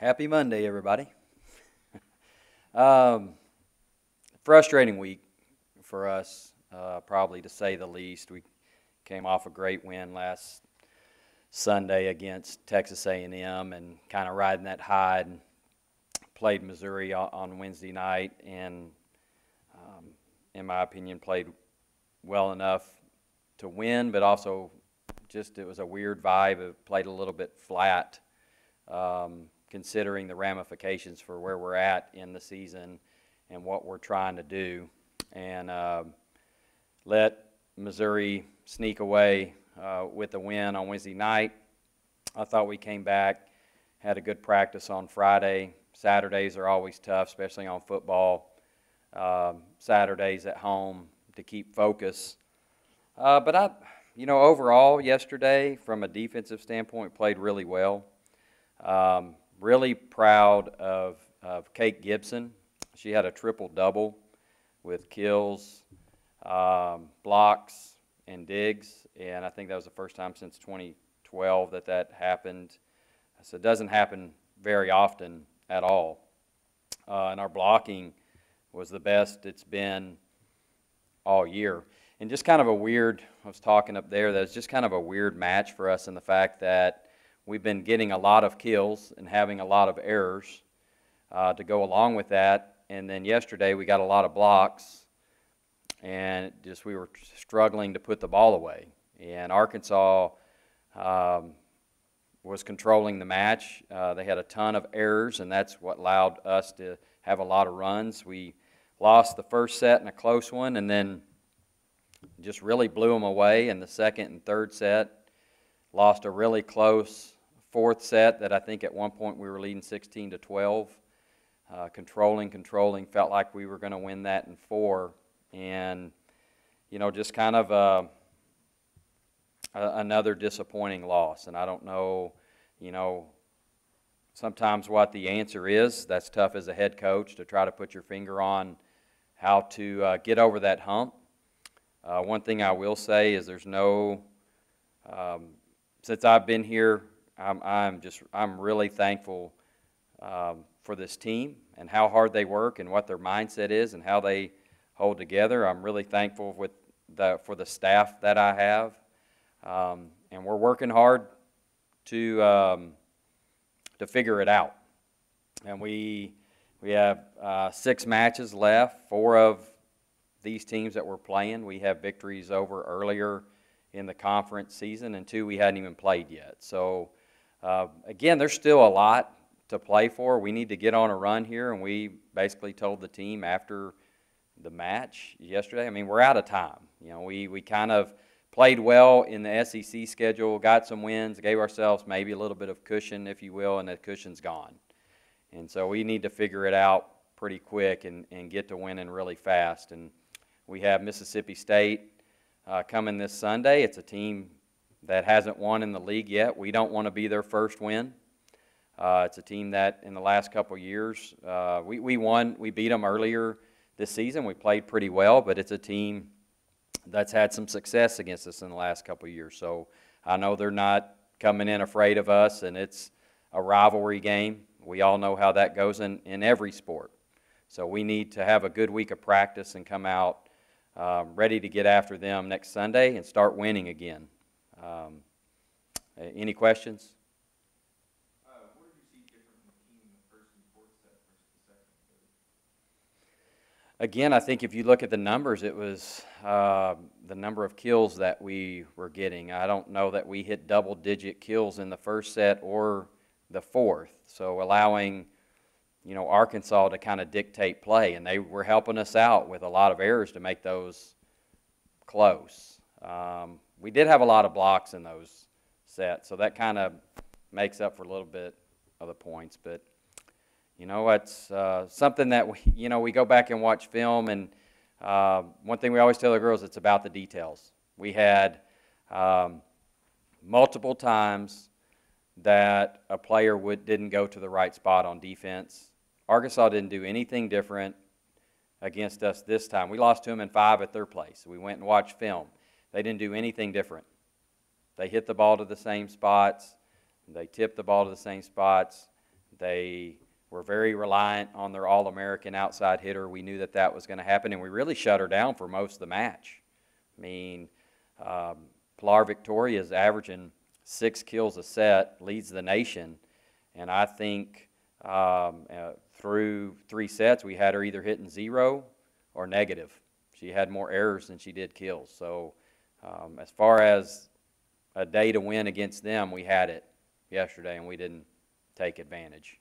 Happy Monday, everybody. Frustrating week for us, probably to say the least. We came off a great win last Sunday against Texas A&M and kind of riding that high, and played Missouri on Wednesday night and, in my opinion, played well enough to win, but also just it was a weird vibe. It played a little bit flat, considering the ramifications for where we're at in the season and what we're trying to do. And let Missouri sneak away with a win on Wednesday night. I thought we came back, had a good practice on Friday. Saturdays are always tough, especially on football. Saturdays at home to keep focus. But overall yesterday, from a defensive standpoint, played really well. Really proud of Kate Gibson. She had a triple-double with kills, blocks, and digs, and I think that was the first time since 2012 that happened. So it doesn't happen very often at all. And our blocking was the best it's been all year. And just kind of a weird, I was talking up there, that it's just kind of a weird match for us in the fact that we've been getting a lot of kills and having a lot of errors to go along with that. And then yesterday we got a lot of blocks, and just we were struggling to put the ball away. And Arkansas was controlling the match. They had a ton of errors, and that's what allowed us to have a lot of runs. We lost the first set in a close one, and then just really blew them away in the second and third set. Lost a really close fourth set that I think at one point we were leading 16-12. Controlling, felt like we were going to win that in four. And, just kind of another disappointing loss. And I don't know, sometimes what the answer is. That's tough as a head coach to try to put your finger on how to get over that hump. One thing I will say is there's no since I've been here, I'm really thankful for this team and how hard they work and what their mindset is and how they hold together. I'm really thankful for the staff that I have, and we're working hard to figure it out. And we have 6 matches left. 4 of these teams that we're playing, we have victories over earlier in the conference season, and 2 we hadn't even played yet. So, again, there's still a lot to play for. We need to get on a run here, and we basically told the team after the match yesterday, we're out of time. We kind of played well in the SEC schedule, got some wins, gave ourselves maybe a little bit of cushion, if you will, and that cushion's gone. And so we need to figure it out pretty quick and get to winning really fast. And we have Mississippi State coming this Sunday. It's a team that hasn't won in the league yet. We don't want to be their first win. It's a team that in the last couple of years, we beat them earlier this season. We played pretty well, but it's a team that's had some success against us in the last couple of years. So I know they're not coming in afraid of us, and it's a rivalry game. We all know how that goes in every sport. So we need to have a good week of practice and come out ready to get after them next Sunday and start winning again. Any questions? What did you see different from the team in the first and fourth set versus the second and third? Again, I think if you look at the numbers, it was the number of kills that we were getting. I don't know that we hit double-digit kills in the first set or the fourth, so allowing Arkansas to kind of dictate play, and they were helping us out with a lot of errors to make those close. We did have a lot of blocks in those sets, so that kind of makes up for a little bit of the points. But, it's something that, we go back and watch film, and one thing we always tell the girls, it's about the details. We had multiple times that a player didn't go to the right spot on defense. Arkansas didn't do anything different against us this time. We lost to them in 5 at their place. We went and watched film. They didn't do anything different. They hit the ball to the same spots. They tipped the ball to the same spots. They were very reliant on their All-American outside hitter. We knew that that was going to happen, and we really shut her down for most of the match. I mean, Pilar Victoria is averaging 6 kills a set, leads the nation, and I think through 3 sets we had her either hitting 0 or negative. She had more errors than she did kills. So as far as a day to win against them, we had it yesterday, and we didn't take advantage.